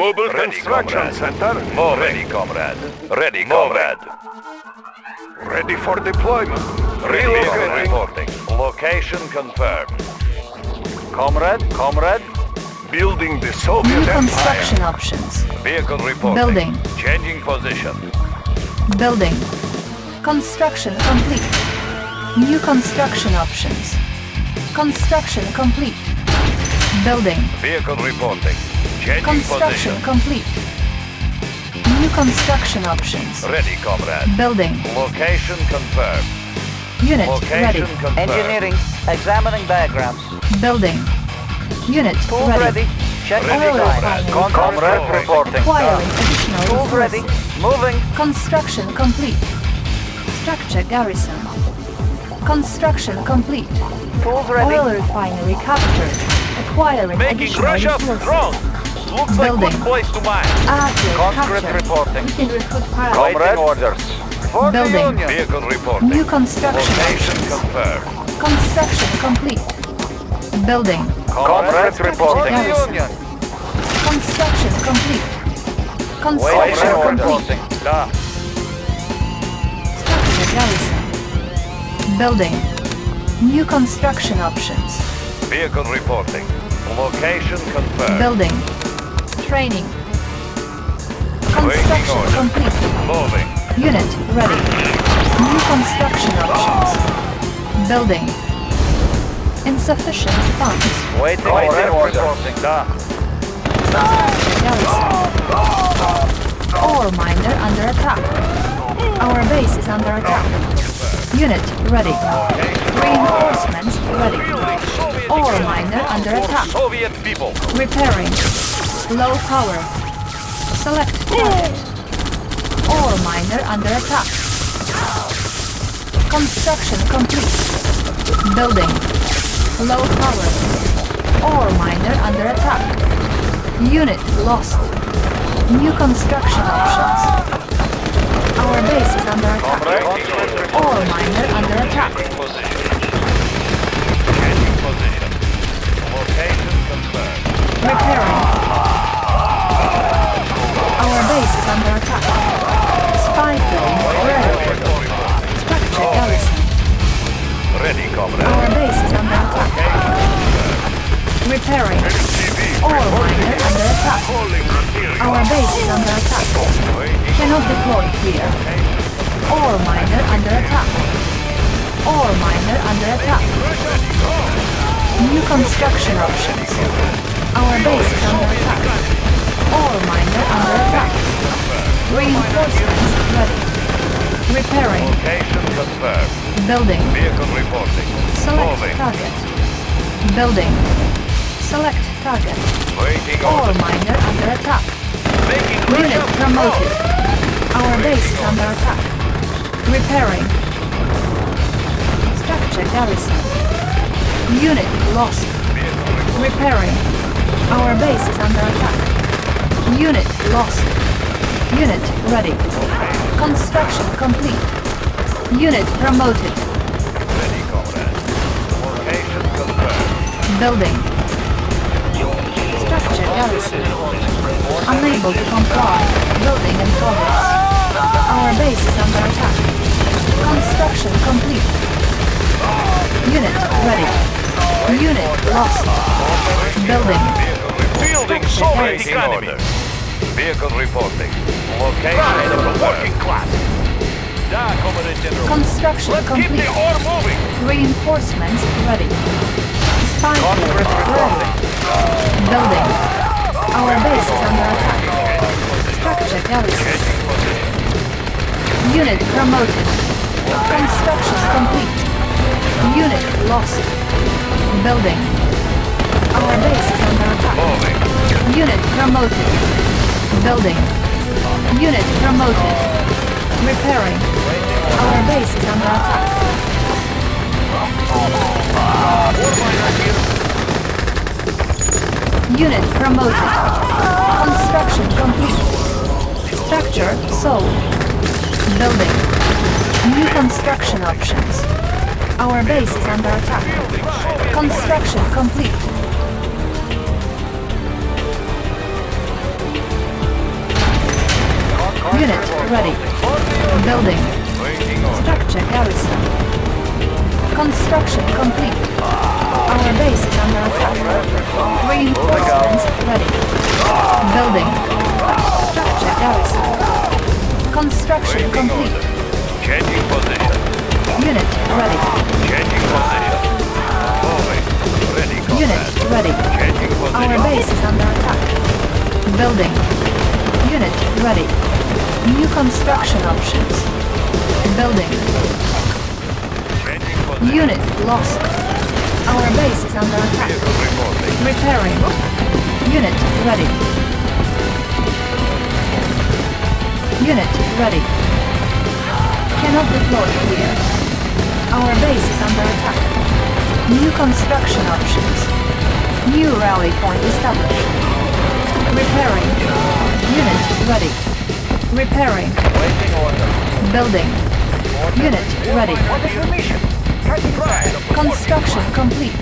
Mobile ready, construction comrade. Center. More ready, comrade. Ready, comrade. Ready for deployment. Ready, reporting. Location confirmed. Comrade, comrade. Building the Soviet Empire. New construction Empire. Options. Vehicle reporting. Building. Changing position. Building. Construction complete. New construction options. Construction complete. Building. Vehicle reporting. Changing construction position. Complete. New construction options. Ready, comrade. Building. Location confirmed. Unit location ready. Confirmed. Engineering. Examining diagrams. Building. Unit ready. Ready. Check ready, comrade. Comrade reporting. Acquiring additional tools ready. Moving. Construction complete. Structure garrison. Construction complete. Tools ready. Oil refinery captured. Acquiring making additional Russia strong. Looks building. Like good place to mine. Concrete captured. Reporting. We can recruit pilots. Comrade orders. For building. The vehicle reporting. New construction. Location confirmed. Construction complete. Building. Comrade reporting. Construction complete. Construction complete. Structure garrison. Building. New construction options. Vehicle reporting. Location confirmed. Building. Training. Construction complete. Moving. Unit ready. New construction options. Building. Insufficient funds. Waiting orders. Ore miner under attack. Our base is under attack. Unit ready. Reinforcements ready. Ore miner under attack. Soviet people. Repairing. Low power. Select target. Ore miner under attack. Construction complete. Building. Low power. Ore miner under attack. Unit lost. New construction options. Our base is under attack. Ore miner under attack. Repairing. Our base is under attack. Spy building ready. Structure garrison. Ready, comrade. Our base is under attack. Repairing. Ore miner under attack. Our base is under attack. Cannot deploy here. Ore miner under attack. Ore miner under attack. New construction options. Our base is under attack. Ore miner under attack. Reinforcements ready. Repairing. Location confirmed. Building. Vehicle reporting. Select moving. Target. Building. Select target. Waiting ore miner under attack. Making unit promoted. Roll. Our waiting base is under attack. Repairing. Structure garrison. Unit lost. Repairing. Our base is under attack. Unit lost. Unit ready. Construction complete. Unit promoted. Ready, comrade. Location confirmed. Building. Structure garrison. Unable to comply. Building in progress. Our base is under attack. Construction complete. Unit ready. Unit lost. Building. Building Soviet economy. Vehicle reporting. Location working class. Construction let's complete. Keep the ore moving. Reinforcements ready. Spy ready. Building. Our base is under attack. Structure garrison. Unit promoted. Construction complete. Unit lost. Building. Our base is under attack. Unit promoted. Building. Unit promoted. Repairing. Our base is under attack. Unit promoted. Construction complete. Structure sold. Building. New construction options. Our base is under attack. Construction complete. Unit ready. Building. Structure garrison. Construction complete. Our base is under attack. Reinforcements ready. Building. Structure garrison. Construction complete. Changing position. Unit ready. Changing position. Moving. Ready. Unit ready. Changing position. Our base is under attack. Building. Unit ready. New construction options. Building. Unit lost. Our base is under attack. Repairing. Unit ready. Unit ready. Cannot deploy here. Our base is under attack. New construction options. New rally point established. Repairing. Unit ready. Repairing. Building. Unit ready. Construction complete.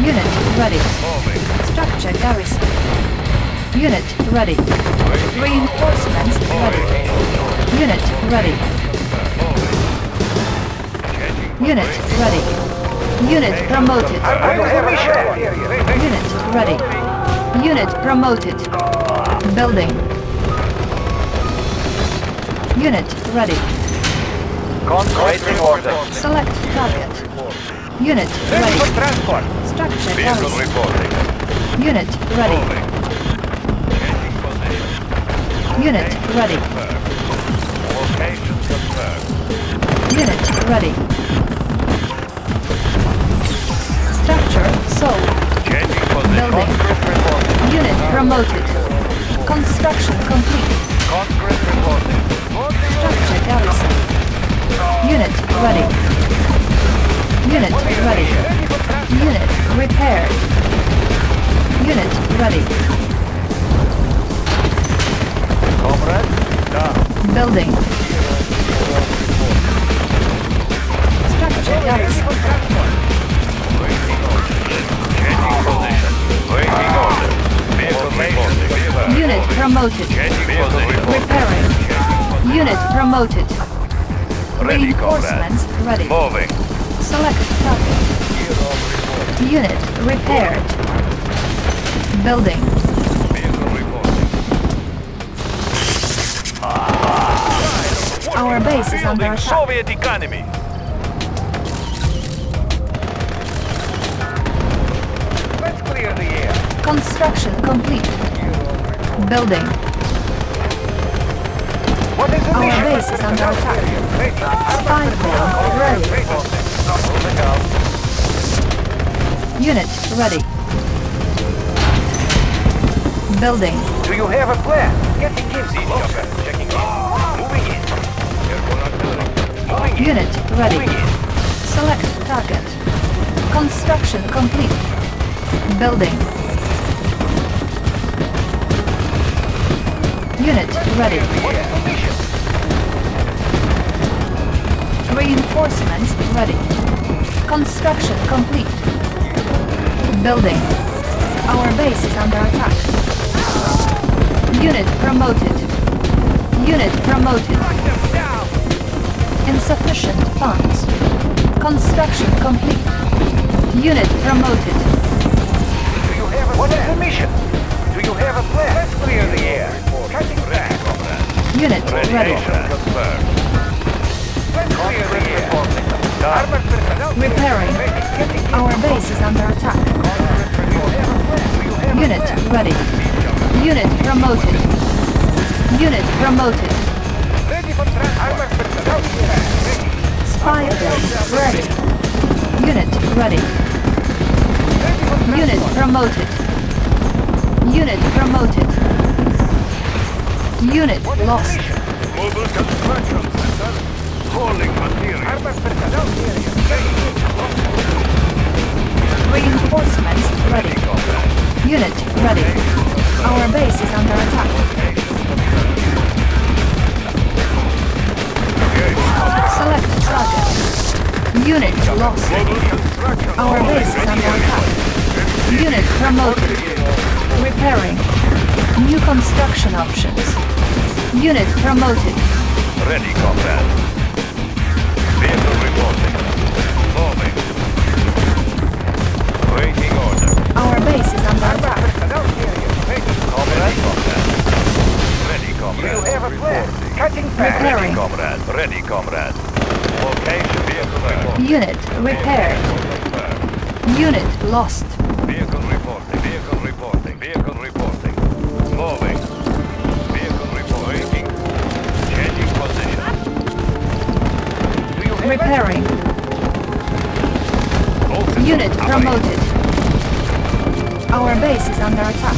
Unit ready. Structure garrison. Unit ready. Reinforcements ready. Unit ready. Unit ready. Unit promoted. Unit ready. Unit promoted. Building. Unit ready. Waiting order. Select target. Unit ready. Structure garrison. Unit ready. Unit ready. Unit ready. Structure sold. Building. Unit promoted. Construction complete. Structure garrison. Unit ready. Unit ready. Unit repaired. Unit ready. Building. Structure garrison. Unit promoted. Repairing. Unit promoted. Reinforcements ready. Moving. Select target. Unit repaired. Building. Our base is under attack. Soviet economy. Let's clear the air. Construction complete. Building. Our base is under attack. Spy plane ready. Unit ready. Building. Do you have a plan? Get the kids closer. Checking in. Moving in. Moving in. Unit ready. Select target. Construction complete. Building. Unit ready. Reinforcements ready. Construction complete. Building. Our base is under attack. Unit promoted. Unit promoted. Insufficient funds. Construction complete. Unit promoted. Do you have a what plan? Is the mission? Do you have a plan? Let's clear the air. Cutting back. Unit ready. Repairing. Our base is under attack. Unit ready. Unit promoted. Unit promoted. Spy plane ready. Unit ready. Unit promoted. Unit promoted. Unit lost. Holding material. Reinforcements ready. Unit ready. Our base is under attack. Select target. Unit lost. Our base is under attack. Unit promoted. Repairing. New construction options. Unit promoted. Ready, combat. Vehicle reporting. Moving. Waiting order. Our base is under attack. I don't hear you. Comrade. Ready, comrade. You have a plan. Cutting back. Repairing. Ready, comrade. Ready, comrade. Location vehicle reporting. Unit repaired. Unit lost. Vehicle reporting. Vehicle reporting. Vehicle reporting. Moving. Repairing. Unit promoted. Our base is under attack.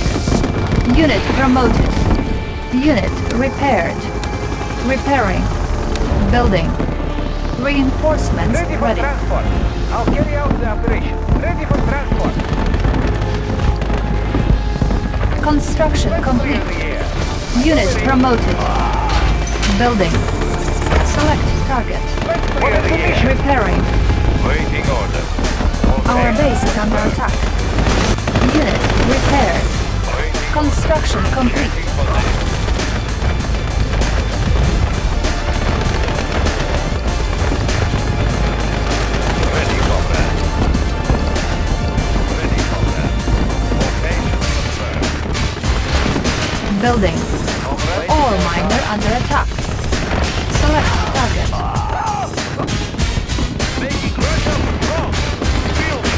Unit promoted. Unit repaired. Repairing. Building. Reinforcements ready. For transport. I'll carry out the operation. Ready for transport. Construction complete. Unit promoted. Building. Select target. Repairing. Waiting order. Our base is under attack. Unit repaired. Construction complete. Ready for that. Ready for that. Location confirmed. Building. All miner under attack. Select target.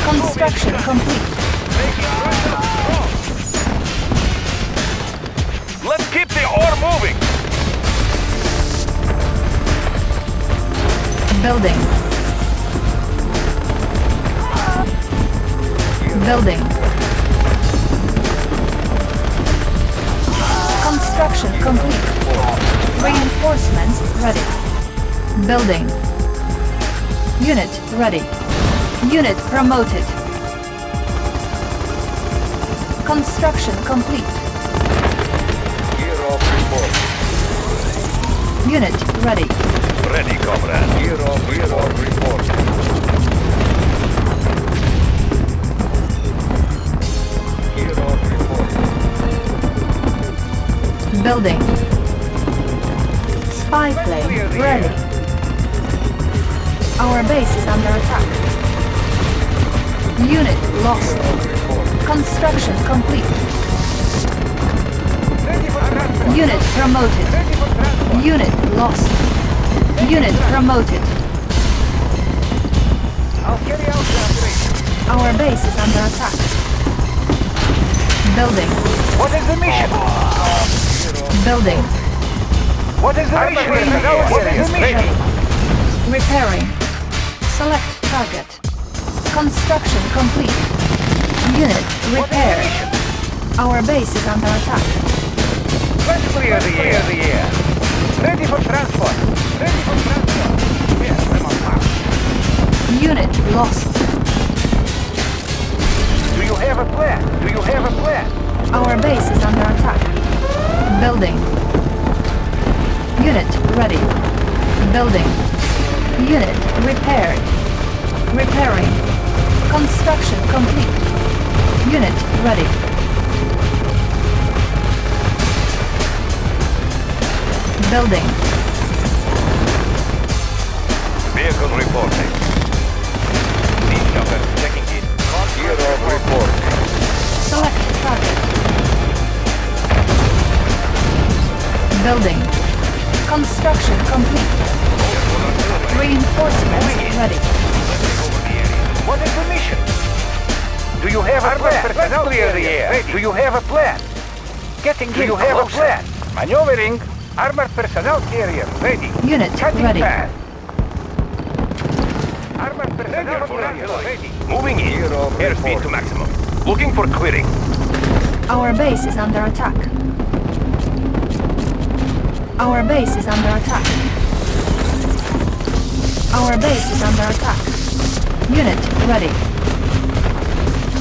Construction complete. Let's keep the ore moving. Building. Building. Construction complete. Reinforcements ready. Building. Unit ready. Unit promoted. Construction complete. Gear off report. Unit ready. Ready, comrade. Gear off report. Gear off report. Building. Spy plane ready. Our base is under attack. Unit lost. Construction complete. Unit promoted. Unit lost. Unit promoted. Our base is under attack. Building. What is the mission? Building. What is the mission? What is the mission? Repairing. Select target. Construction complete. Unit repaired. Our base is under attack. Let's clear the air. Ready for transport. Ready for transport. Yes, I'm on fire. Unit lost. Do you have a plan? Do you have a plan? Our base is under attack. Building. Unit ready. Building. Unit repaired. Repairing. Construction complete. Unit ready. Building. Vehicle reporting. Need number checking in. Year of report. Select target. Building. Construction complete. Reinforcements ready. What is the mission? Do you have a plan? Let's clear the air. Do you have a plan? Getting in closer. Do you have a plan? Maneuvering. Armored personnel carrier ready. Unit ready. Armored personnel carrier ready. Moving in. Airspeed to maximum. Looking for clearing. Our base is under attack. Our base is under attack. Our base is under attack. Unit ready.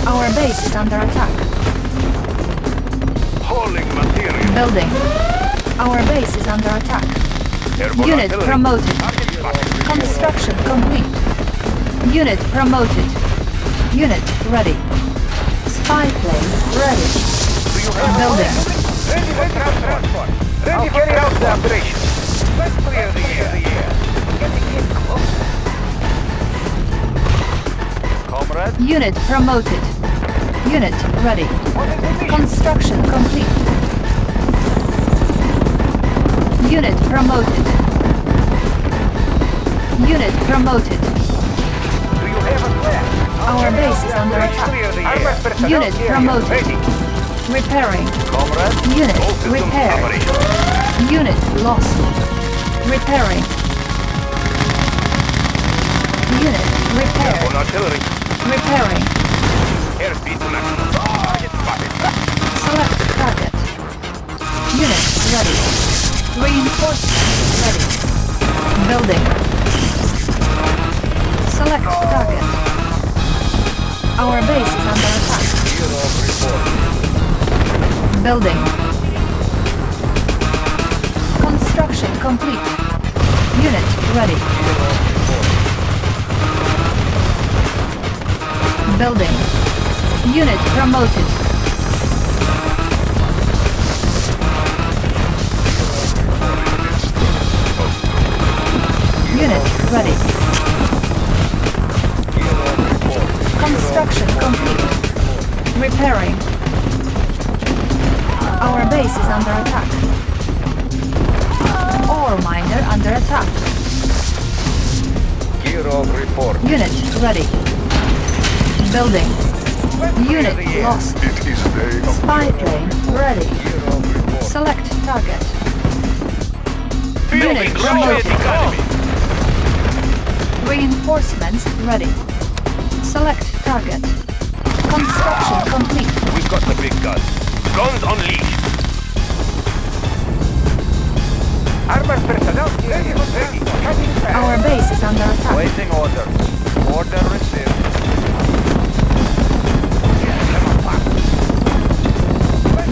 Our base is under attack. Hauling material. Building. Our base is under attack. Airborne unit artillery. Promoted. Construction complete. Unit promoted. Unit ready. Spy plane ready. Building. Ready for the operation. Let's clear the air. Getting closer. Comrade. Unit promoted. Unit ready. Construction complete. Unit promoted. Unit promoted. Do you have a plan? Our base is under attack. Unit promoted. Repairing. Unit repaired. Unit lost. Repairing. Unit repaired. Repairing. Select target. Unit ready. Reinforcement ready. Building. Select target. Our base is under attack. Building. Construction complete. Unit ready. Building. Unit promoted. Unit ready. Construction complete. Repairing. Our base is under attack. Ore miner under attack. Gear of report. Unit ready. Building. Unit lost. Spy plane ready. Select target. Unit promoted. Reinforcements ready. Select target. Construction complete. We've got the big gun. Guns unleashed. Our base is under attack. Waiting order. Order received.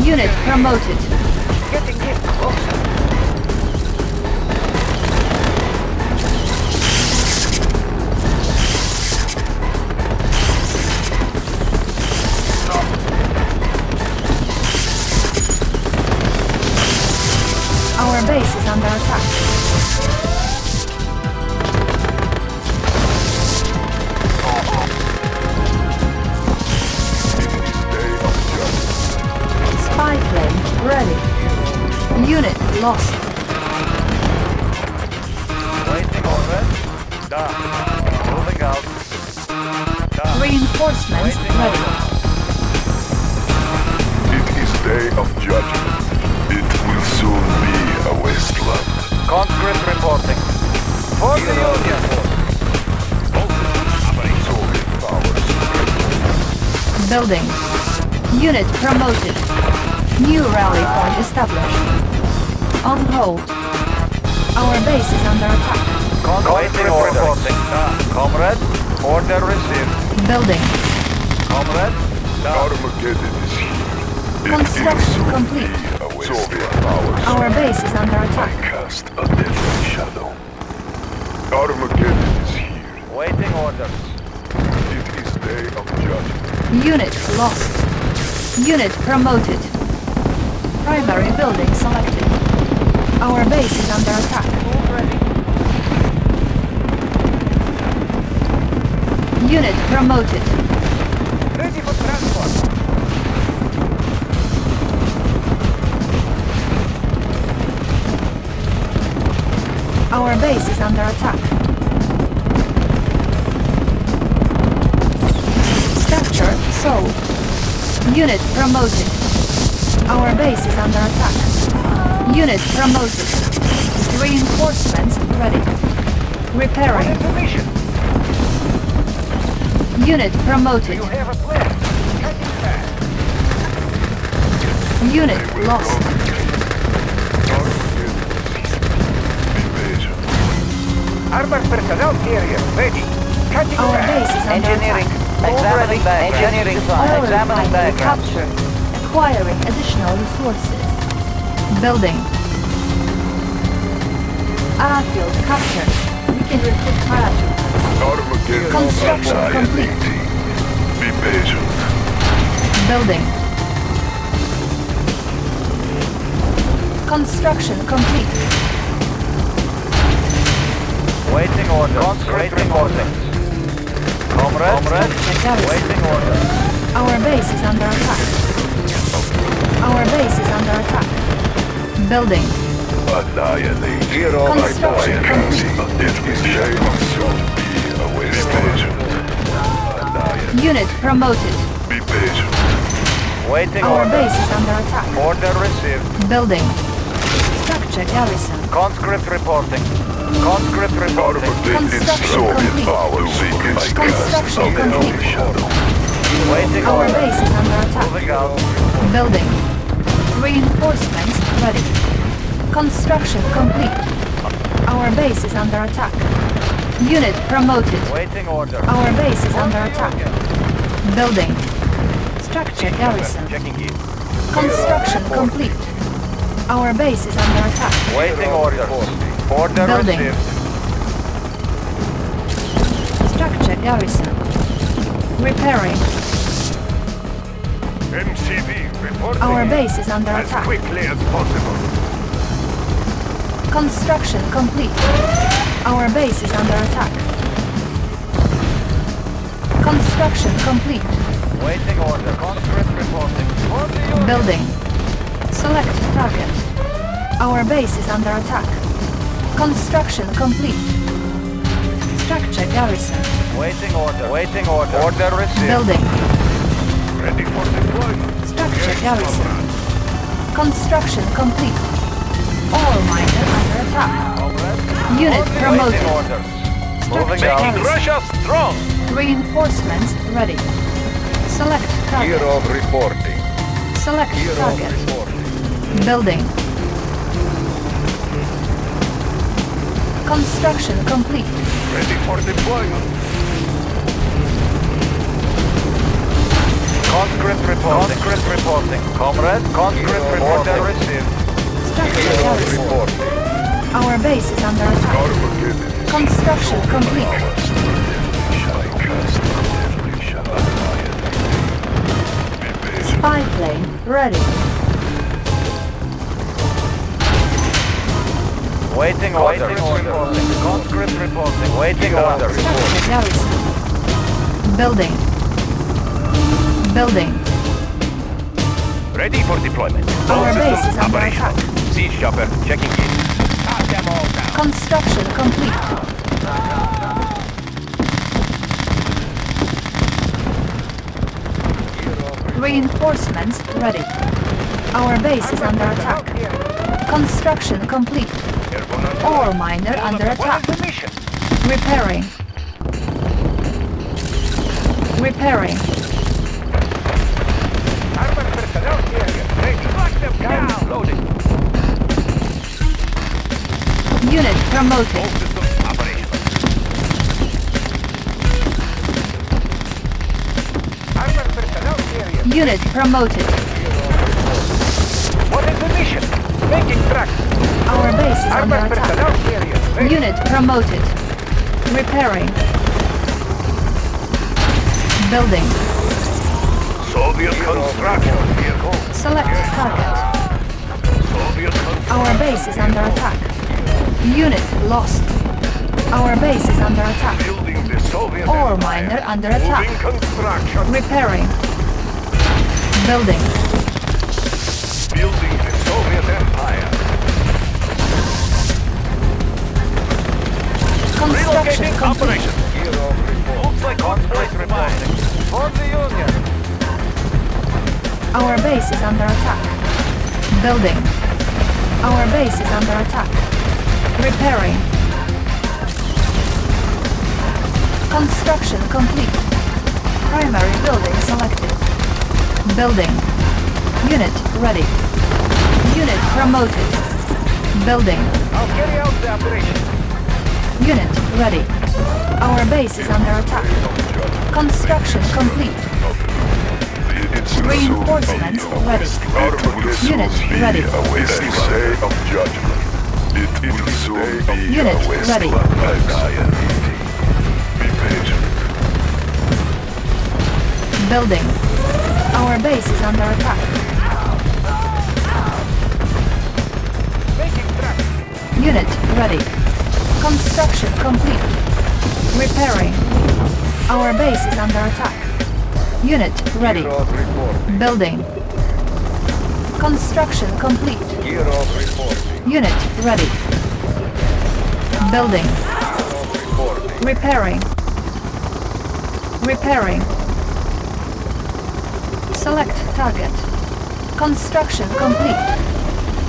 Unit promoted. Getting in closer. Our base is under attack. Unit lost. Waiting order. Done. Moving out. Done. Reinforcements waiting ready. Order. It is day of judgment. It will soon be a wasteland. Conscript reporting. For the Union. Soviet powers. Building. Unit promoted. New rally point established. On hold. Our base is under attack. Waiting order. Reporting. Comrade, order received. Building. Comrade, Armageddon is here. Construction complete. Soviet powers. Our base is under attack. I cast a deadly shadow. Armageddon is here. Waiting orders. It is day of judgment. Unit lost. Unit promoted. Primary building selected. Our base is under attack. Unit promoted. Ready for transport. Our base is under attack. Structure sold. Unit promoted. Our base is under attack. Unit promoted. Reinforcements ready. Repairing. Unit promoted. Unit lost. Armored personnel carrier ready. Our base is under engineering. Examining back. Engineering. Examining back. Captured. Acquiring additional resources. Building. Airfield captured. We can recruit parachutes. Construction complete. Be patient. Building. Construction complete. Waiting orders. Waiting orders. Comrades, waiting orders. Our base is under attack. Our base is under attack. Building. Construction complete. Unit promoted. Be patient. Waiting order. Our base is under attack. Order received. Building. Structure garrison. Conscript reporting. Conscript reporting. Construction complete. Construction complete. Waiting order. Our base is under attack. Building. Reinforcements ready. Construction complete. Our base is under attack. Unit promoted. Waiting order. Our base is under attack. Building. Structure garrison. Construction complete. Our base is under attack. Waiting order. Order building. Received. Structure garrison. Repairing. MCV reporting. Our base is under attack. As quickly as possible. Construction complete. Our base is under attack. Construction complete. Waiting order. Conscript reporting. Building. Select target. Our base is under attack. Construction complete. Structure garrison. Waiting order. Waiting order. Order received. Building. Ready for deployment. Structure garrison. Construction complete. All miners under attack. Unit promoted. Structure garrison. Russia strong. Reinforcements ready. Select target. Year of reporting. Select target. Building. Construction complete. Ready for deployment. Conscript reporting. Conscript reporting. Comrade, conscript reporting. Order received. Structure reporting. Our base is under attack. Construction complete. Spy plane ready. Waiting order. Conscript reporting. Waiting order. Building. Building. Ready for deployment. Our base is under attack. Siege chopper checking in. Construction complete. Reinforcements ready. Our base is under attack. Construction complete. All miner under attack. Repairing. Repairing. Unit promoted. Unit promoted. What is the mission? Making track. Our base is under attack. Unit promoted. Repairing. Building. Soviet construction vehicle. Select target. Soviet construction. Our base is under attack. Unit lost. Our base is under attack. Building the Soviet ore miner under attack. Construction. Repairing. Building. Building the Soviet Empire. Construction complete. Operation. Looks like conflict reporting. For the Union. Our base is under attack. Building. Our base is under attack. Repairing. Construction complete. Primary building selected. Building. Unit ready. Unit promoted. Building. I'll carry out the operation. Unit ready. Our base is under attack. Construction complete. Reinforcements ready. Unit ready. Unit ready. Building. Our base is under attack. Unit ready. Construction complete. Repairing. Our base is under attack. Unit ready. Building. Construction complete. Unit ready. Building. Repairing. Repairing. Select target. Construction complete.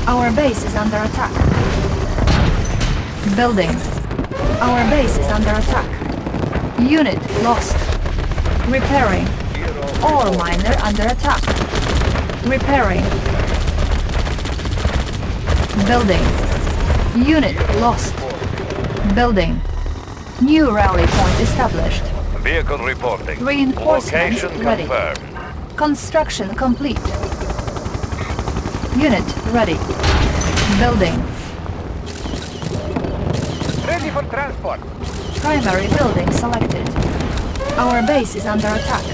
Our base is under attack. Building. Our base is under attack. Unit lost. Repairing. All miner under attack. Repairing. Building. Unit lost. Building. New rally point established. Vehicle reporting. Reinforcements ready. Confirmed. Construction complete. Unit ready. Building. Ready for transport. Primary building selected. Our base is under attack.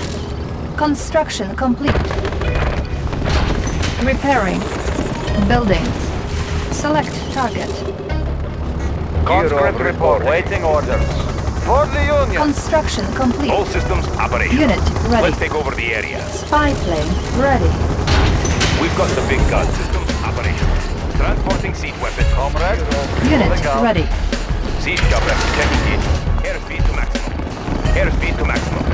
Construction complete. Repairing. Building. Select target. Conscript report. Waiting orders. For the Union. Construction complete. All systems operational. Unit ready. Let's take over the area. Spy plane ready. We've got the big gun. Systems operational. Transporting seat weapon, comrade. Unit ready. Seat chopper checking in. Airspeed to maximum. Airspeed to maximum.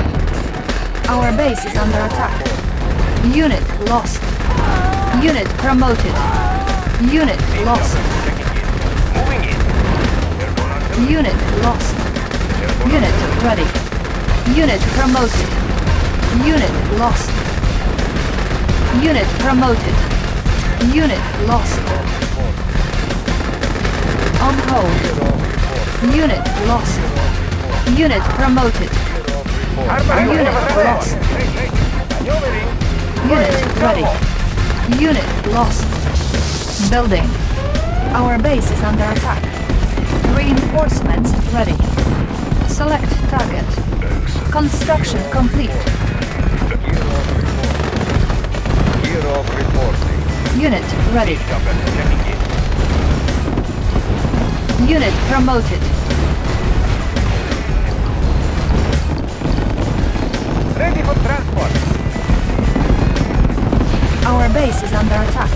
Our base is under attack. Unit lost. Unit promoted. Unit lost. Moving in. Unit lost. Unit ready. Unit promoted. Unit lost. Unit promoted. Unit lost. On hold. Unit lost. Unit promoted. Unit lost. Unit ready. Unit lost. Building. Our base is under attack. Reinforcements ready. Select target. Construction complete. Unit ready. Unit promoted. Ready for transport. Our base is under attack.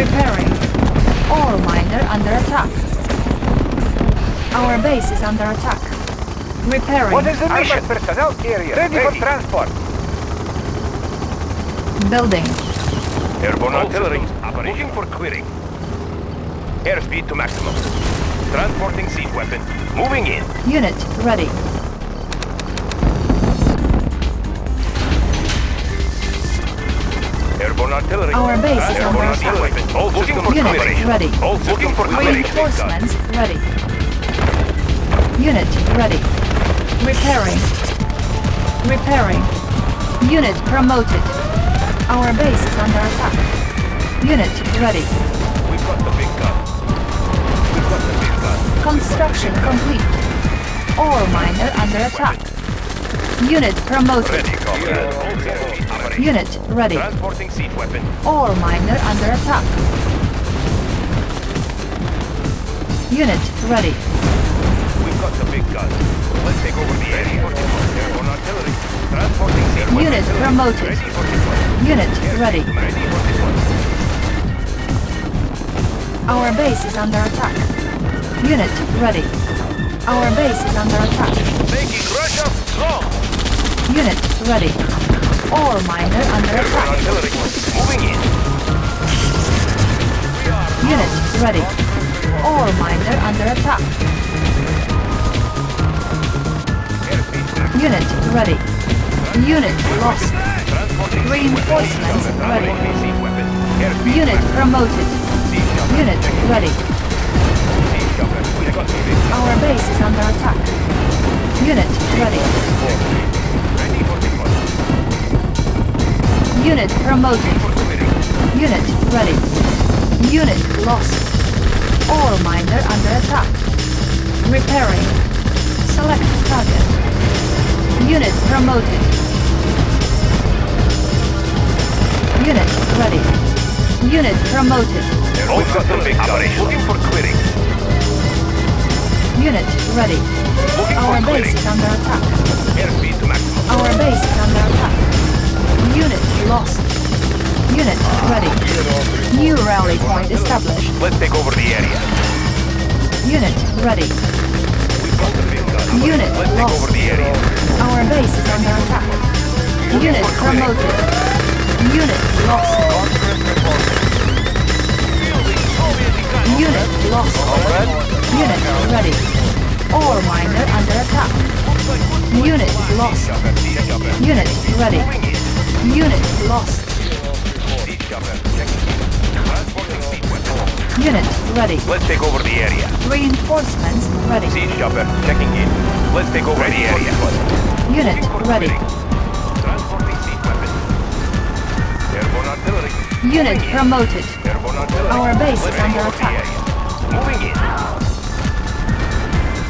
Repairing. All miner under attack. Our base is under attack. Repairing. What is the mission? Ready for transport. Building. Airborne artillery. Looking for clearing. Airspeed to maximum. Transporting seat weapon. Moving in. Unit ready. Airborne artillery. Our base is under attack. All looking for clearing. Ready. All looking for clearing. Reinforcements ready. Unit ready. Repairing. Repairing. Unit promoted. Our base is under attack. Unit ready. We've got the big gun. We've got the big gun. Construction complete. All miner under attack. Unit promoted. Ready, unit ready. Transporting seat weapon. All miner under attack. Unit ready. We've got the big gun. Let's take over the area. Airborne artillery. Transporting seat weapon. Unit promoted. Unit ready. Our base is under attack. Unit ready. Our base is under attack. Making Russia strong. Unit ready. All miner under attack. Moving in. Unit ready. All miner under attack. Unit ready. Unit lost. Reinforcements ready. Unit promoted. Unit ready. Our base is under attack. Unit ready. Unit promoted. Unit ready. Unit lost. All miner under attack. Repairing. Select target. Unit promoted. Unit ready. Unit promoted. We've got some big operation. Looking for clearing. Unit ready. Looking Our for base clearing. Is under attack. Airspeed to maximum. Our base is under attack. Unit lost. Unit ready. New rally point established. Let's take over the area. Unit ready. We've got some big guns. Unit Let's lost. Take over the area. Our base is under attack. Unit promoted. Unit lost. Unit lost. Unit ready. Ore miner under attack. Unit lost. Unit ready. Unit lost. Unit ready. Let's take over the area. Reinforcements ready. Siege chopper checking in. Let's take over the area. Unit ready. Transporting siege weapon. Airborne artillery. Unit promoted. Our base is under attack. Moving in.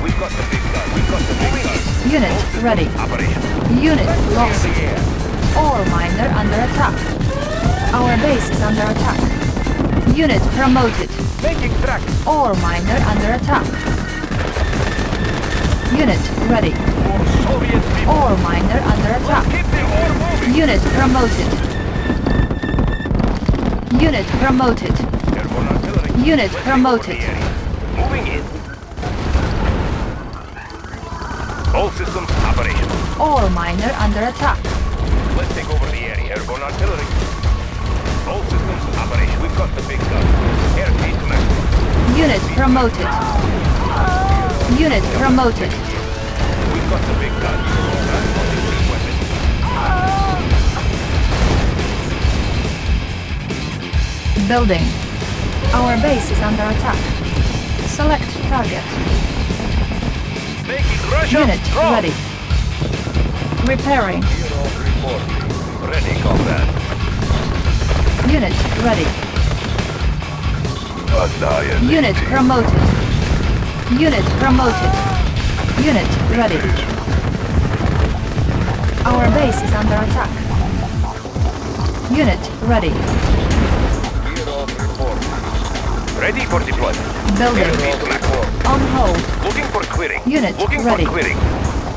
We've got the big gun. We've got the big gun. Unit ready. Unit lost. Ore miner under attack. Our base is under attack. Unit promoted. Making track. Ore miner under attack. Unit ready. Ore miner under attack. Unit promoted. Unit promoted. Unit promoted. Moving in. All systems operational. Ore miner under attack. Let's take over the area. Airborne artillery. All systems operational. We've got the big gun. Air speed to maximum. Unit promoted. Unit promoted. We've got the big gun. Building. Our base is under attack. Select target. Unit ready. Repairing. Ready, combat. Unit ready. Unit promoted. Unit promoted. Unit ready. Our base is under attack. Unit ready. Ready for deployment. Building. On hold. Looking for clearing. Unit Looking ready. For clearing.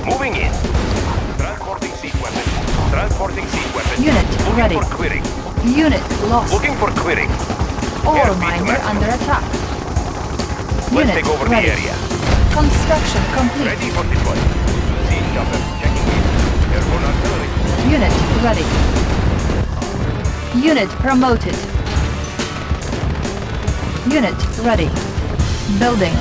Moving in. Transporting seat weapon. Transporting seat weapon. Unit Looking ready. For clearing. Unit lost. Looking for clearing. Ore miner under attack. Let's Unit take over ready. The area. Construction complete. Ready for deployment. Seat chopper checking in. Airborne artillery. Unit ready. Unit promoted. Unit ready. Building.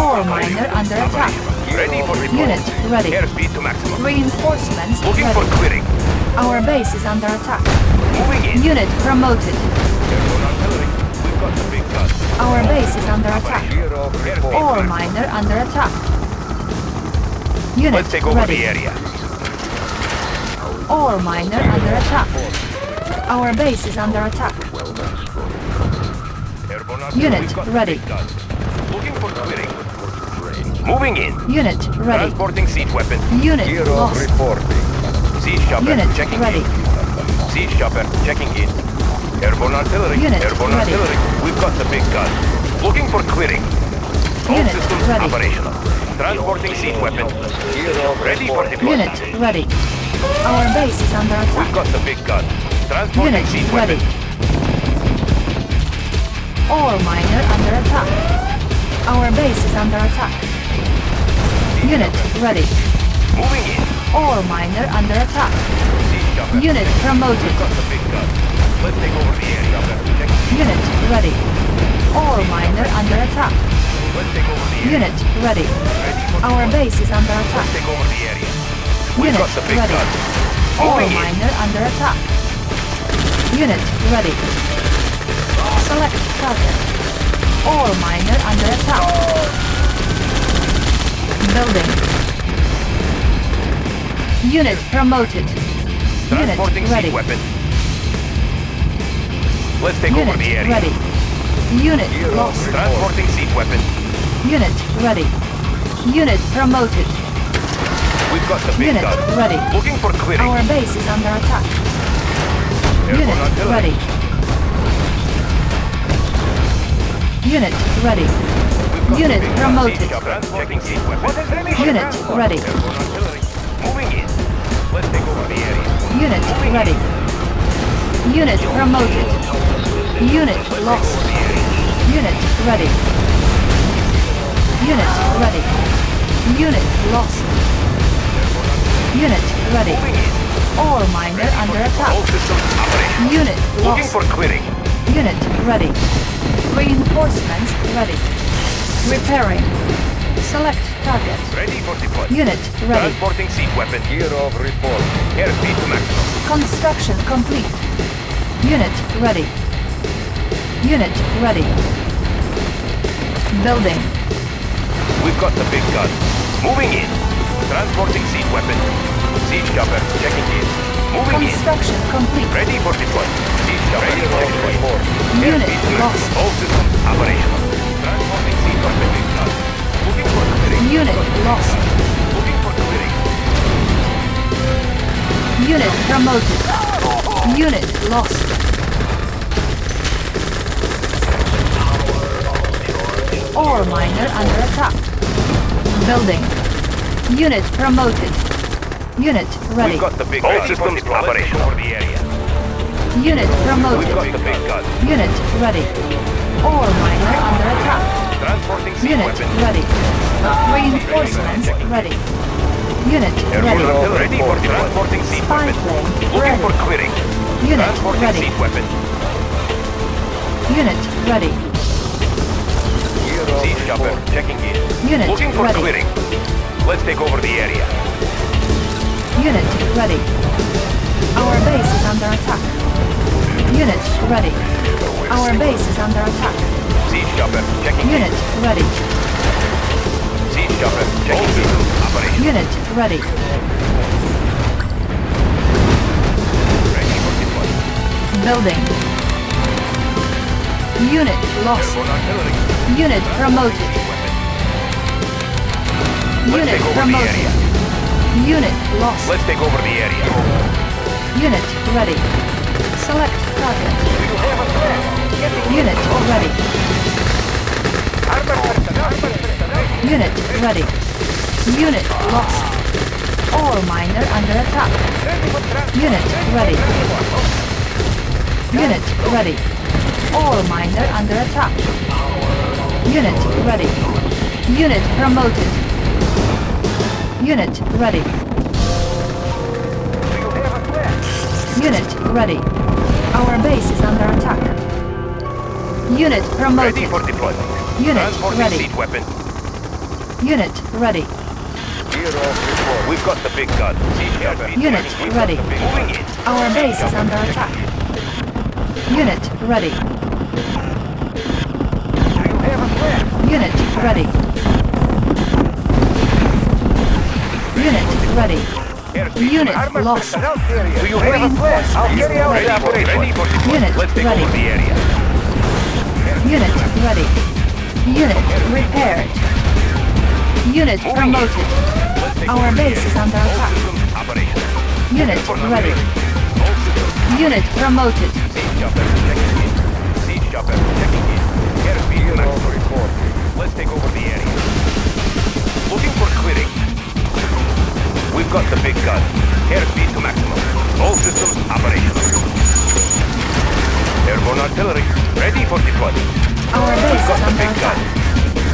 Ore miner under attack. Ready for report. Unit ready. Airspeed to maximum. Reinforcements Looking ready. For clearing. Our base is under attack. Moving in. Unit promoted. We've got the big gun. Our base is under attack. Ore miner under attack. Unit Let's take over ready. The area. Ore miner under attack. Our base is under attack. Unit ready. Looking for clearing. Moving in. Unit ready. Transporting siege weapon. Unit lost. Siege chopper Unit checking ready. In. Siege chopper checking in. Airborne artillery. Unit Airborne ready. Artillery. We've got the big gun. Looking for clearing. All Unit systems ready. Operational. Transporting siege weapon. Ready for deployment. Unit ready. Our base is under attack. We've got the big gun. Transporting Unit siege ready. Weapon. Ore miner under attack. Our base is under attack. Unit ready. Moving in. Ore miner under attack. Unit promoted. Let's take over the area. Unit ready. Ore miner under attack. Let's take over the area. Unit ready. Our base is under attack. Let's take over the area. Unit ready. Ore miner under attack. Unit ready. Select target. Ore miner under attack. Building. Unit promoted. Unit ready. Weapon. Let's take Unit over the area. Ready. Unit lost. Transporting seat weapon. Unit ready. Unit promoted. We've got the big Unit gun. Ready. Looking for clearing. Our base is under attack. Airborne Unit ready. Unit ready. Unit promoted. Unit ready. Unit ready. Unit promoted. Unit lost. Unit ready. Unit ready. Unit lost. Unit ready. All miner under attack. Unit lost. Unit ready. Reinforcements ready. Repairing. Select target. Ready for deployment. Unit ready. Transporting seat weapon. Gear of report. Airspeed maximum. Construction complete. Unit ready. Unit ready. Building. We've got the big gun. Moving in. Transporting seat weapon. Siege cover. Checking in. Moving in. Construction complete. Ready for deployment. Ready for report. Unit lost. All systems operational. Transporting seat weapon. Moving for clearing. Unit lost. Moving for clearing. Unit promoted. Unit lost. Ore miner under attack. Building. Unit promoted. Unit ready. We've got the big all systems operational. For the area. Unit promoted. We've got the big gun. Unit ready. Ore miner under attack. Transporting unit weapon. Ready. Reinforcements ready. Unit ready. Ready for transporting seat weapon. Looking for clearing. Unit ready. Seat weapon. Unit ready. Siege chopper checking in. Unit looking for ready. Clearing. Let's take over the area. Unit ready. Our base is under attack. Unit ready. Our base is under attack. Siege chopper checking. Unit ready. Siege chopper checking. Operation. Unit ready. Ready for deployment. Building. Unit lost. Unit promoted. Unit promoted. Unit lost. Let's take over the area. Unit ready. Select target. Unit ready. Unit ready. Unit lost. All miner under attack. Unit ready. Unit ready. All miner under attack. Unit ready. Unit promoted. Unit ready. Unit ready. Our base is under attack. Unit promoted. Ready for deployment. Unit ready. Seat weapon. Unit ready. We've got the big gun. Unit ready. Our base is under attack. Unit ready. Unit ready. Unit ready. Unit lost. Reinforcements ready. Unit ready. Unit ready. Unit repaired. Unit promoted. Our base is under attack. Unit ready. Unit promoted. Siege chopper checking in. Airfield maximum report. Let's take over the area. Looking for clearing. We've got the big gun. Airspeed to maximum. All systems operational. Airborne artillery ready for deployment. We've got the big gun.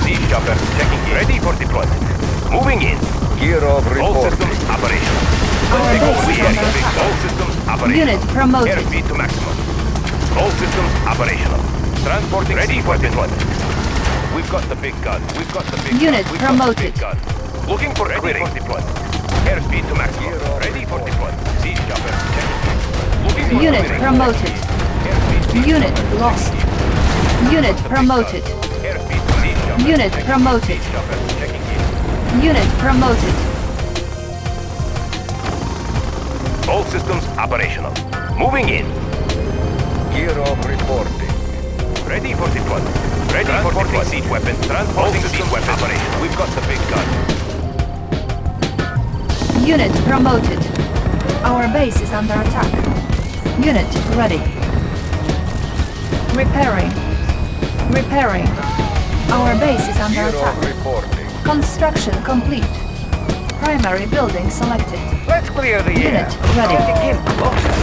Siege chopper checking in. Ready for deployment. Moving in. Gear of report. All systems operational. All systems operational. Unit promoted. Airspeed to maximum. All systems operational. Transporting ready for deployment. We've got the big gun. We've got the big gun. Unit promoted. Looking for ready for deployment. Airspeed to maximum. Ready for deployment. Siege chopper. Unit promoted. Unit lost. Unit promoted. Unit promoted. Unit promoted. All systems operational. Moving in. Gear of reporting. Ready for deployment. Ready for deployment. Seat weapon. Transporting seat weapon operation. We've got the big gun. Unit promoted. Our base is under attack. Unit ready. Repairing. Repairing. Our base is under attack. Construction complete. Primary building selected. Let's clear the air. Unit ready.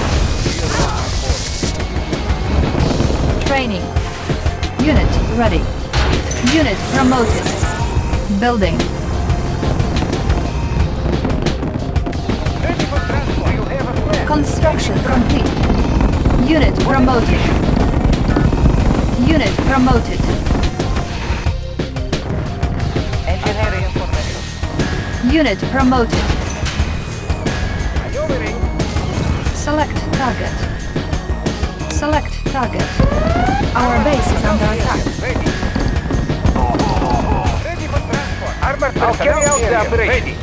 Training. Unit ready. Unit promoted. Building. Construction complete. Unit promoted. Unit promoted. Engineering information. Unit promoted. Select target. Select target. Our base is under attack. Ready for transport. Armored personnel out the operation.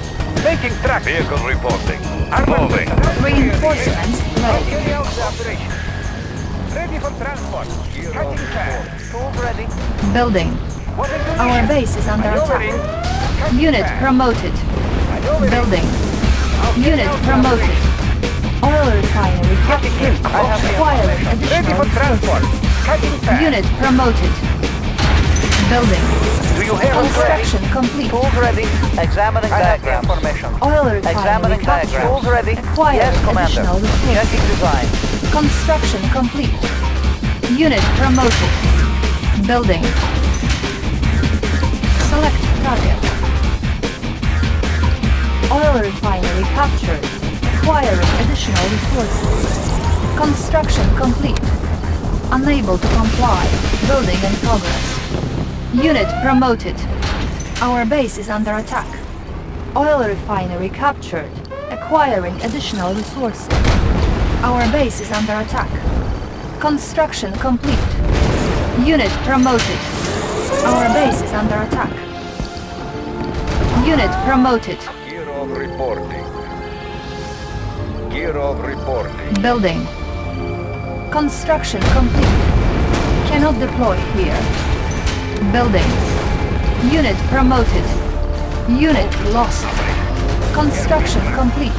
Making track. Vehicle reporting. Armored personnel. Reinforcements ready. Carry out the operation. Ready for transport. Cutting path. Tool ready. Building. Our base is under attack. Unit promoted. Building. Unit promoted. Oil refinery captured. Acquiring additional resources. Unit promoted. Building. Construction complete. Tools ready. Examining diagram. Oil refinery captured. Tools ready. Acquiring additional resources. Construction complete. Unit promoted. Building. Select target. Oil refinery captured. Acquiring additional resources. Construction complete. Unable to comply. Building in progress. Unit promoted. Our base is under attack. Oil refinery captured. Acquiring additional resources. Our base is under attack. Construction complete. Unit promoted. Our base is under attack. Unit promoted. Gear of reporting. Gear of reporting. Building. Construction complete. Cannot deploy here. Building. Unit promoted. Unit lost. Construction complete.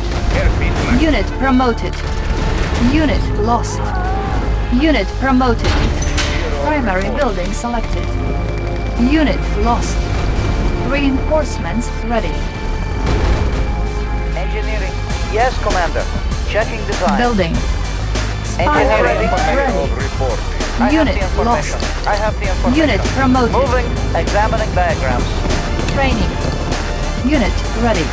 Unit promoted. Unit lost. Unit promoted. Primary building selected. Unit lost. Reinforcements ready. Engineering. Yes, Commander. Checking design. Building. Engineering ready. Unit lost. I have the information. Unit promoted. Moving. Examining diagrams. Training. Unit ready.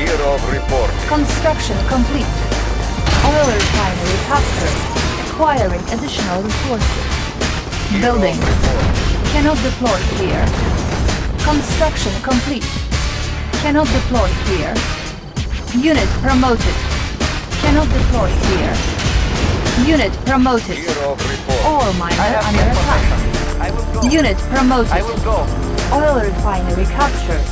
Gear of report. Construction complete. Oil refinery captured. Acquiring additional resources. Building. Cannot deploy here. Construction complete. Cannot deploy here. Unit promoted. Cannot deploy here. Unit promoted. All miner under attack. Unit promoted. Oil refinery captured.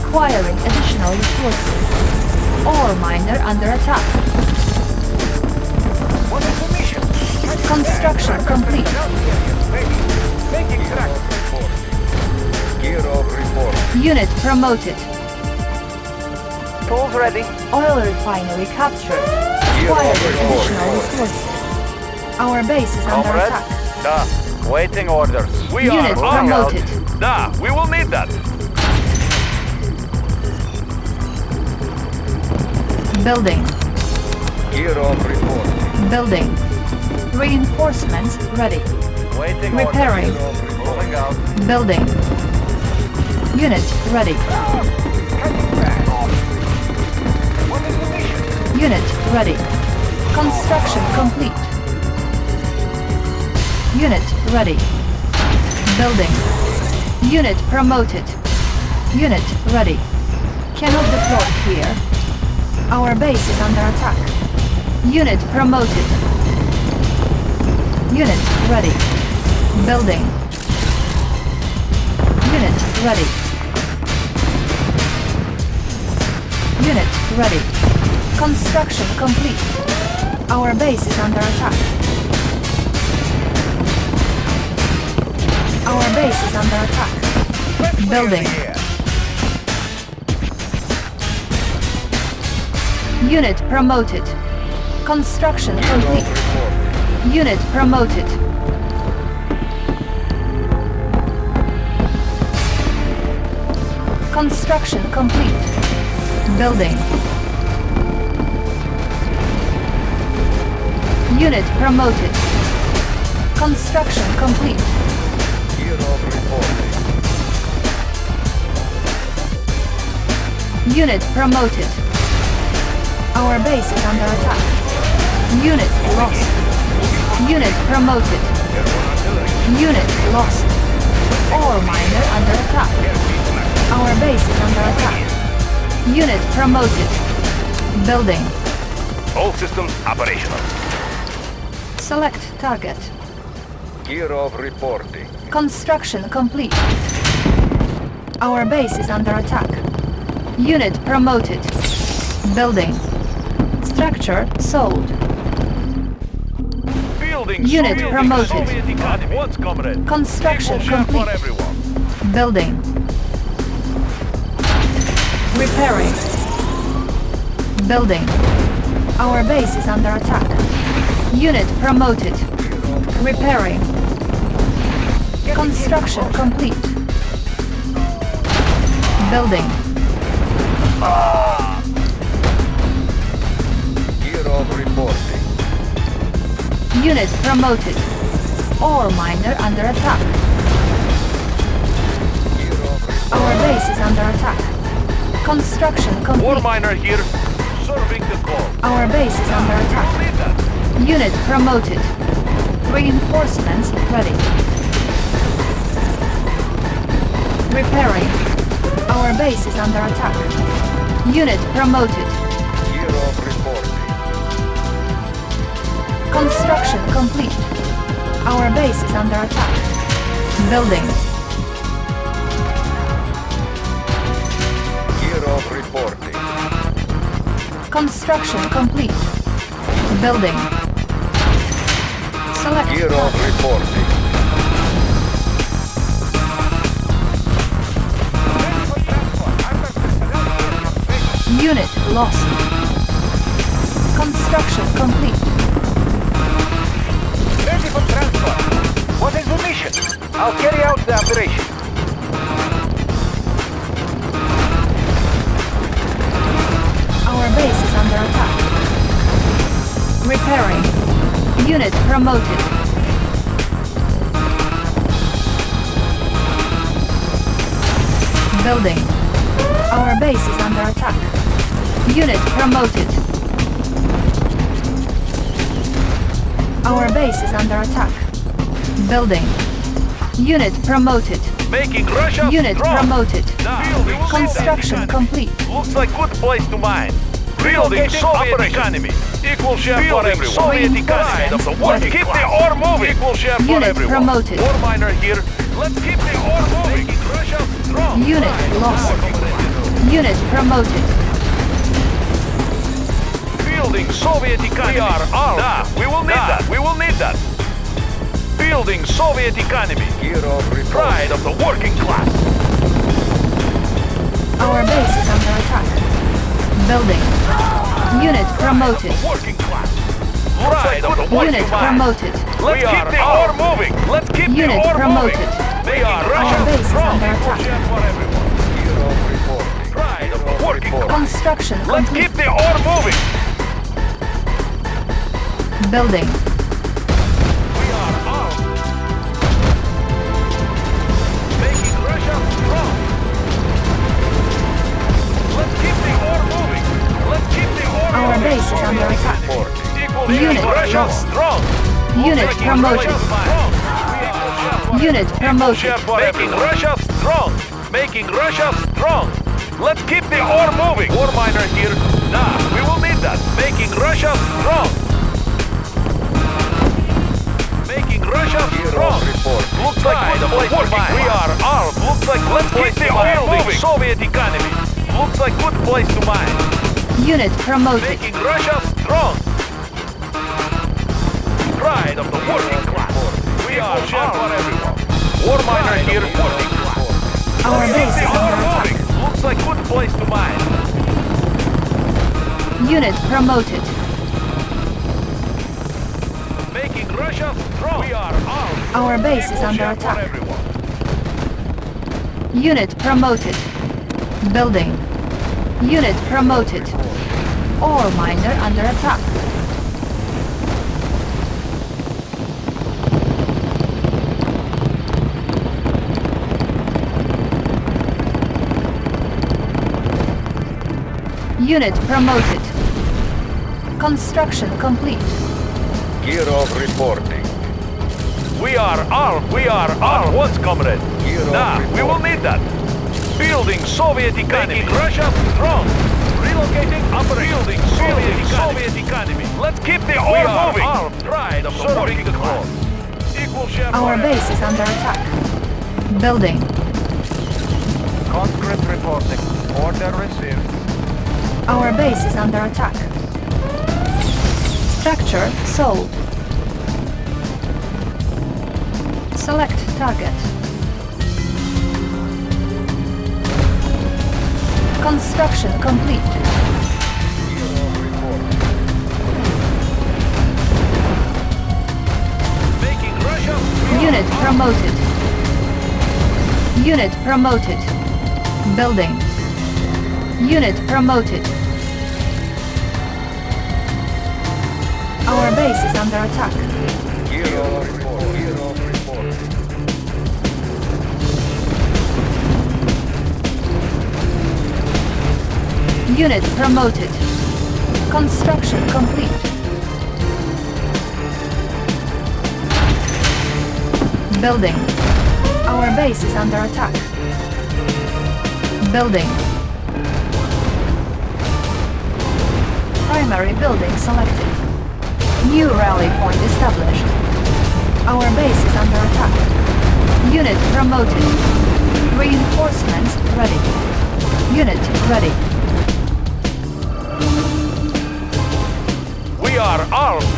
Acquiring additional resources. All miner under attack. Construction complete. Unit promoted. Tools ready. Oil refinery captured. Acquiring additional resources. Our base is under attack. Da. Waiting orders. We are promoted. Da. We will need that. Building. Gear of report. Building. Reinforcements ready. Waiting. Repairing. Order. Building. Unit ready. Unit ready. Construction complete. Unit ready. Building. Unit promoted. Unit ready. Cannot deploy here. Our base is under attack. Unit promoted. Unit ready. Building. Unit ready. Unit ready. Construction complete. Our base is under attack. Our base is under attack. Building. Unit promoted. Construction complete. Unit promoted. Construction complete. Building. Unit promoted. Construction complete. Europe reporting. Unit promoted. Our base is under attack. Unit lost. Unit promoted. Unit lost. Ore miner under attack. Our base is under attack. Unit promoted. Building. All systems operational. Select target. Gear of reporting. Construction complete. Our base is under attack. Unit promoted. Building. Structure sold. Unit promoted. Construction complete. Building. Repairing. Building. Our base is under attack. Unit promoted. Repairing. Construction complete. Building. Gear of reporting. Unit promoted. Ore miner under attack. Our base is under attack. Construction complete. Ore miner here, serving the call. Our base is under attack. Unit promoted. Reinforcements ready. Repairing. Our base is under attack. Unit promoted. Europe reporting. Construction complete. Our base is under attack. Building. Gear of reporting. Construction complete. Building. Select. Gear of reporting. Unit lost. Construction complete. What is the mission? I'll carry out the operation. Our base is under attack. Repairing. Unit promoted. Building. Our base is under attack. Unit promoted. Our base is under attack. Building. Unit promoted. Making Russia Unit strong. Promoted. Now. Construction complete. Looks like good place to mine. Building Soviet economy. Equal share for everyone. Soviet economy of the working class. Keep the ore moving. Equal share for everyone. Unit promoted. Ore miner here. Let's keep the ore moving. Making Russia strong. Unit lost. Unit promoted. Building Soviet economy. We are armed. We will need that. We will need that. Building Soviet economy. Pride of the working class. Our base is under attack. Building. Unit promoted. Working class. Pride of the working class. Unit promoted. Let's keep the ore moving. Let's keep the ore moving. They are Russian. Our base is under attack. Pride of the working class. Construction. Let's keep the ore moving. Building. We are armed. Making Russia strong. Let's keep the ore moving. Let's keep the ore moving. Our base is under attack. Unit lost. Unit promoted. Unit promoted. Making Russia strong. Making Russia strong. Let's keep the ore moving. Ore miner here. Nah, we will need that. Making Russia strong. Russia strong. Looks like good place to mine. We are armed. Looks like good place to mine. Building Soviet economy. Looks like good place to mine. Unit promoted. Making Russia strong. Pride of the working class. We are armed for everyone. War miner here. Working class. Our base is under attack. Looks like good place to mine. Unit promoted. Making Russia, we are armed. Our base is under attack. Unit promoted. Building. Unit promoted. Ore miner under attack. Unit promoted. Construction complete. Gear of reporting. We are armed. We are armed. What's comrade? Nah, we will need that. Building Soviet economy. Making Russia strong. Relocating operation. Building Soviet economy. Let's keep the oil moving. Armed. Pride of serving the cause. Equal share. Our base is under attack. Building. Concrete reporting. Order received. Our base is under attack. Structure sold. Select target. Construction complete. Making Russia. Unit promoted. Unit promoted. Building. Unit promoted. Our base is under attack. Unit promoted. Construction complete. Building. Our base is under attack. Building. Primary building selected. New rally point established. Our base is under attack. Unit promoted. Reinforcements ready. Unit ready. We are armed.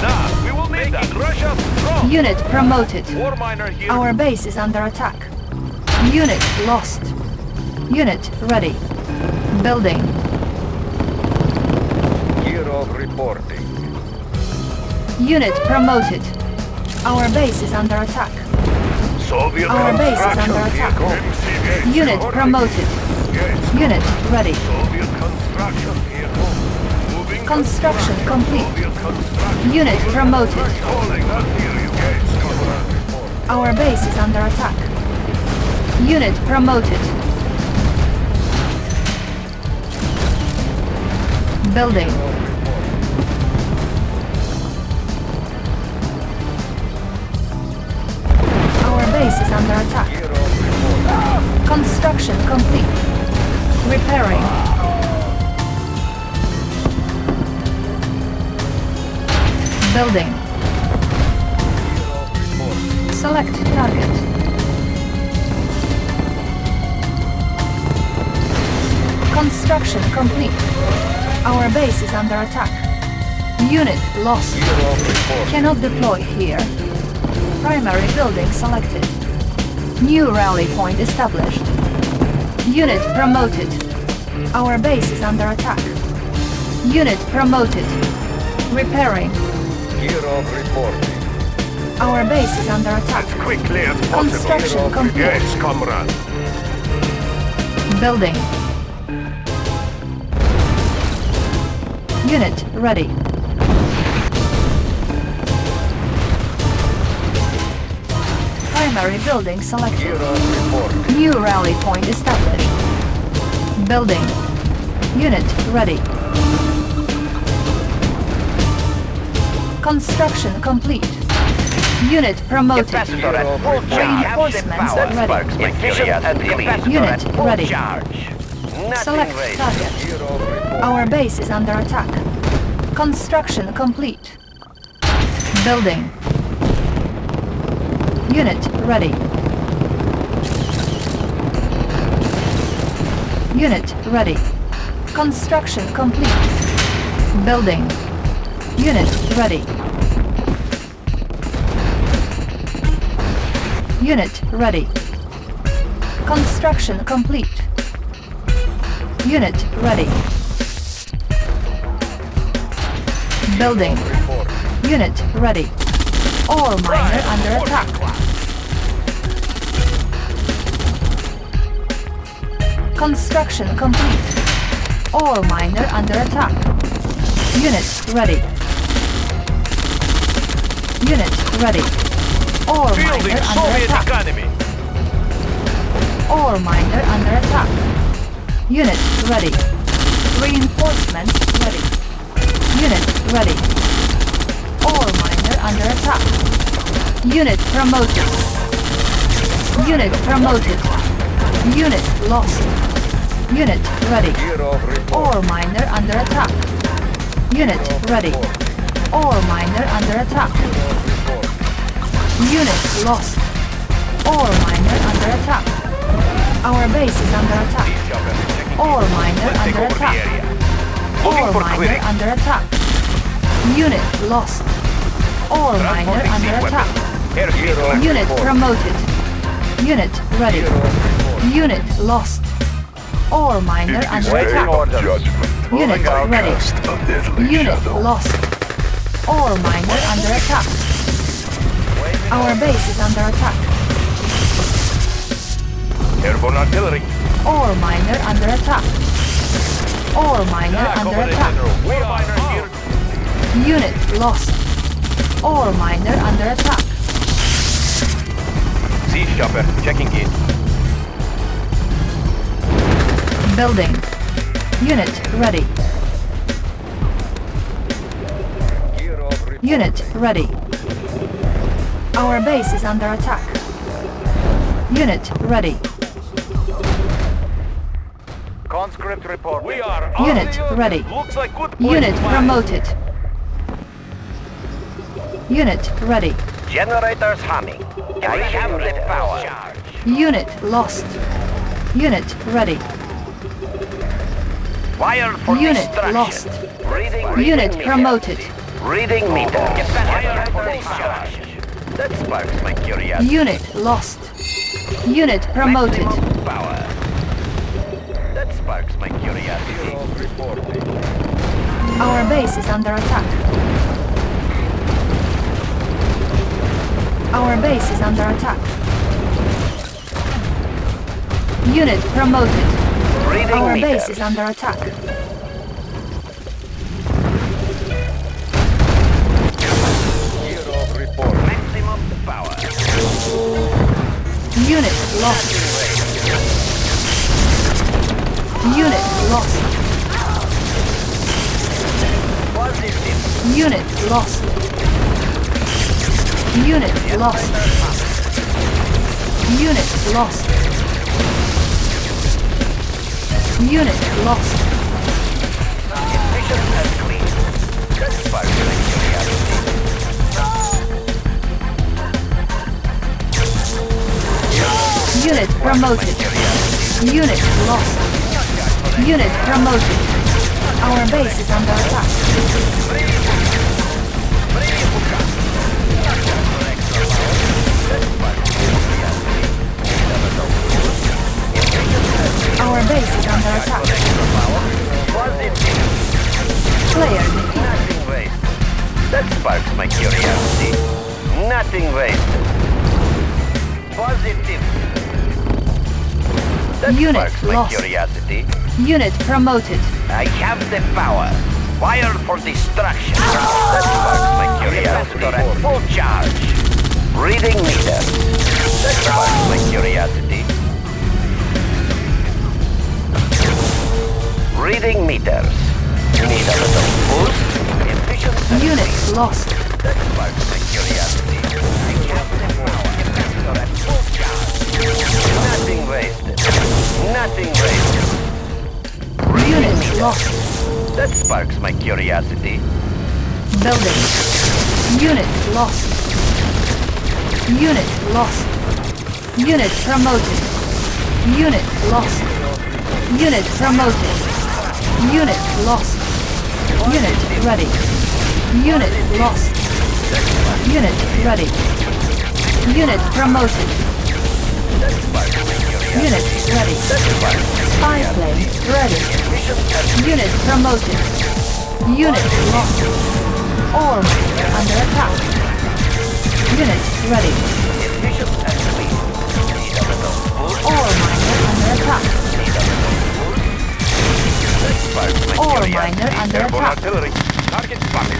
Now we will make Russia strong. Unit promoted. War miner here. Our base is under attack. Unit lost. Unit ready. Building. Year of reporting. Unit promoted. Our base is under attack. Soviet our base is under attack. Vehicle. Unit promoted. Yes. Unit ready. Soviet construction vehicle. Construction complete. Construction. Unit promoted. Yes. Our base is under attack. Unit promoted. Building. Is under attack. Construction complete. Repairing. Building. Select target. Construction complete. Our base is under attack. Unit lost. Cannot deploy here. Primary building selected. New rally point established. Unit promoted. Our base is under attack. Unit promoted. Repairing. Gear of reporting. Our base is under attack. As quickly as possible. Construction complete. Yes, comrade. Building. Unit ready. Primary building selected. New rally point established. Building. Unit ready. Construction complete. Unit promoted. Reinforcements ready. Unit ready. Select target. Our base is under attack. Construction complete. Building. Unit ready. Unit ready. Construction complete. Building. Unit ready. Unit ready. Construction complete. Unit ready. Building. Unit ready. All miner under attack. Construction complete. All miner under attack. Units ready. Units ready. All miner under attack. All miner under attack. Units ready. Reinforcements ready. Units ready. All miner under attack. Unit promoted. Unit promoted. Unit lost. Unit ready. All miner under attack. Unit ready. All miner under attack. Unit lost. All miner under attack. Our base is under attack. All miner under attack. All miner under attack. Unit lost. All miner under attack. Unit promoted. Unit ready. Unit lost. All miner under attack. Unit ready. Unit lost. All miner under attack. Our base is under attack. All miner under attack. All miner under attack. Unit lost. All miner under attack. Siege chopper checking in. Building. Unit ready. Unit ready. Our base is under attack. Unit ready. Conscript report. We are unit ready. Looks like good unit promoted. Unit ready. Generators humming. I have lead power. Unit lost. Unit ready. Wire for unit lost. Unit promoted. Reading meter. Wire for discharge. That sparks my curiosity. Unit lost. Unit promoted. Sparks my curiosity. Our base is under attack. Our base is under attack. Unit promoted. Reading our meters. Base is under attack. Report. Maximum power. Unit lost. Unit lost. Positive. Unit lost. Unit lost. Unit lost. Unit lost. Efficient and clean. Just by curiosity. Unit promoted. Unit lost. Unit promoted. Our base is under attack. Our base is under attack. Player defeated. That sparks my curiosity. Nothing wasted. Positive. That sparks my curiosity. Unit promoted. I have the power. Wire for destruction. That sparks my curiosity. At full charge. Reading meter. That sparks my curiosity. Reading meters. Need a little boost. Efficiency. Unit lost. That sparks my curiosity. I have the power. At full charge. Nothing wasted. Nothing wasted. Unit lost. That sparks my curiosity. Building. Unit lost. Unit lost. Unit promoted. Unit lost. Unit promoted. Unit lost. Unit ready. Unit lost. Unit ready. Unit promoted. Unit ready. Spy plane ready. Unit promoted. Unit lost. All miner under attack. Units ready. Infusion activate. Ore miner under attack. Ore miner under attack.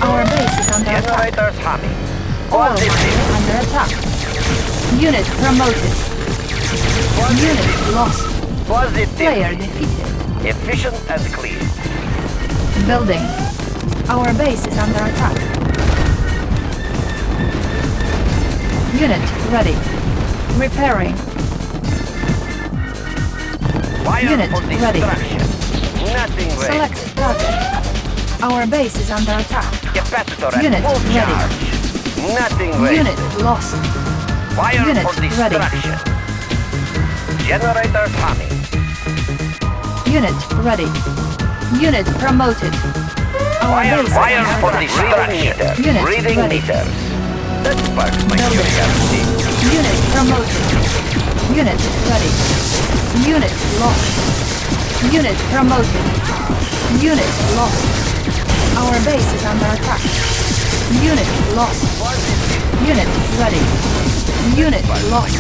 Our base is under attack. Ore miner under attack. Unit promoted. Unit lost. Player defeated. Efficient and clean. Building. Our base is under attack. Unit ready. Repairing. Unit ready. Select target. Our base is under attack. Capacitor Unit ready. Charge. Nothing ready. Unit lost. Fire Unit for destruction. Ready. Generator humming. Unit ready. Unit promoted. Our base fire is for destruction. Unit reading ready. Meters. That sparks my curiosity. Unit promoted. Unit ready. Unit lost. Unit promoted. Unit lost. Our base is under attack. Unit lost. Unit ready. Unit lost.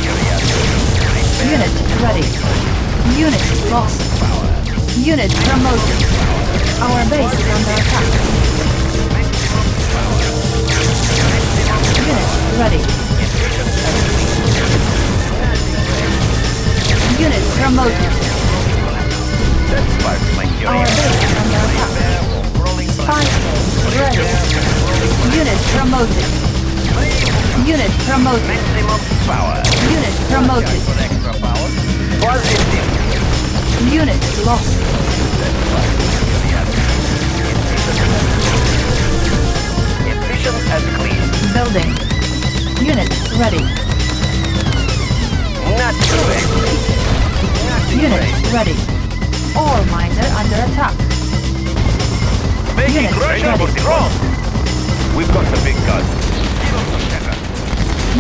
Unit ready. Unit lost. Unit promoted. Our base is under attack. Unit ready. Unit promoted. Our base is under attack. Fighting ready. Unit promoted. Unit promoted. Unit promoted. Unit lost. Efficient and clean. Building. Unit ready. Not too late. Unit ready. Ore miner under attack. Making Russia withdraw. We've got the big gun.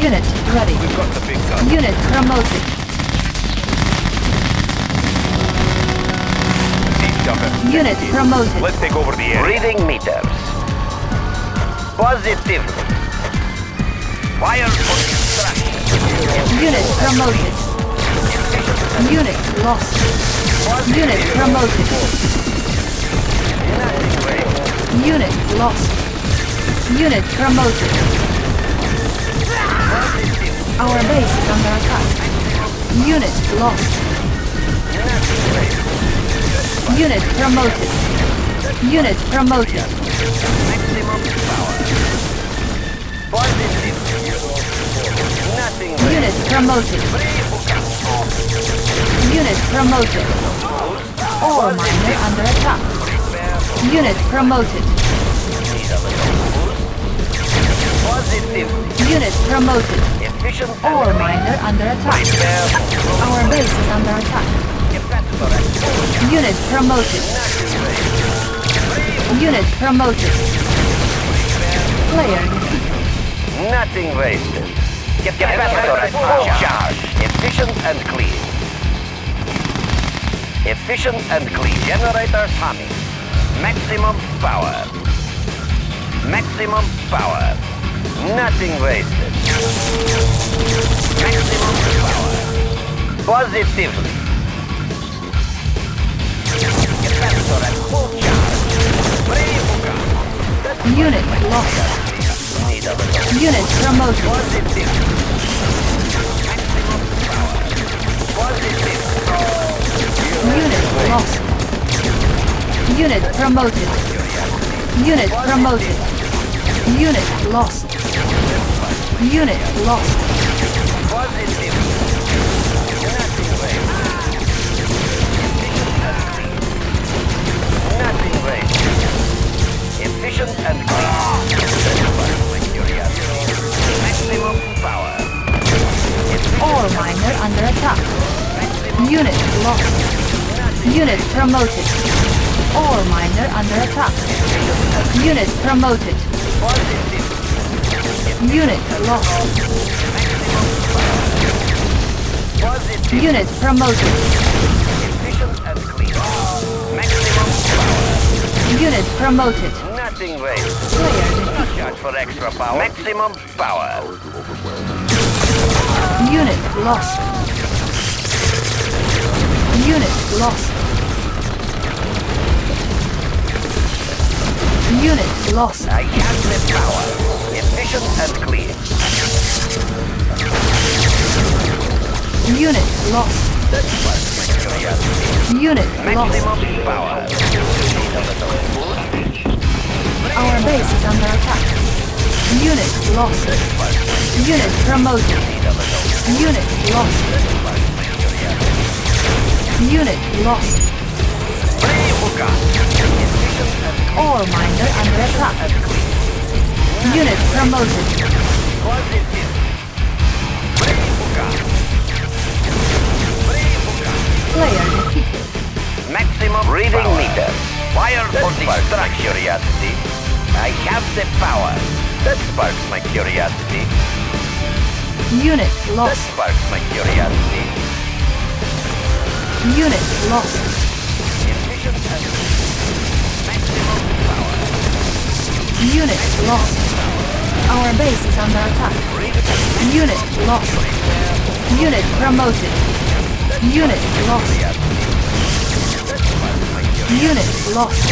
Unit ready. We've got the big gun. Unit promoted. Unit promoted. Let's take over the air. Reading meters. Positively. Fire for destruction. Unit promoted. Unit lost. Unit promoted. Unit lost. Unit promoted. Our base is under attack. Unit lost. Unit promoted. Unit promoted. Unit promoted. Unit promoted. Ore miner under attack. Unit promoted. Unit promoted. Ore miner under attack. Our base is under attack. Unit promoted. Unit promoted. Player defeated. Nothing wasted. Capacitor full charge. Efficient and clean. Efficient and clean. Generators humming. Maximum power. Maximum power. Nothing wasted. Maximum power. Positively. Capacitor at full charge. Unit lost. Unit promoted. Positive. Maximum power. Positive. Unit lost. Unit promoted. Unit promoted. Unit lost. Unit lost. Nothing great. Efficient and clean. Maximum power. Ore miner under attack. Unit lost. Unit promoted. Ore miner under attack. Unit promoted. Unit lost. Unit promoted. Unit promoted. Boosting wave. Charge for extra power. Maximum power. Unit lost. Unit lost. Unit lost. I have the power. Efficient and clear. Unit lost. Unit maximum power. Our base is under attack. Unit lost. Unit promoted. Unit lost. Unit lost. All miner under attack. Unit promoted. Player defeated. Maximum reading meter. Fire for distract curiosity. I have the power. That sparks my curiosity. Unit lost. That sparks my curiosity. Unit lost. Efficient and maximum power. Unit lost. Our base is under attack. Unit lost. Unit promoted. Unit lost. Unit lost.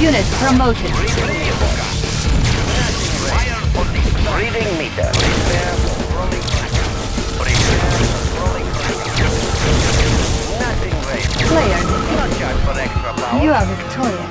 Unit promoted. Reading meter. Player, you are victorious.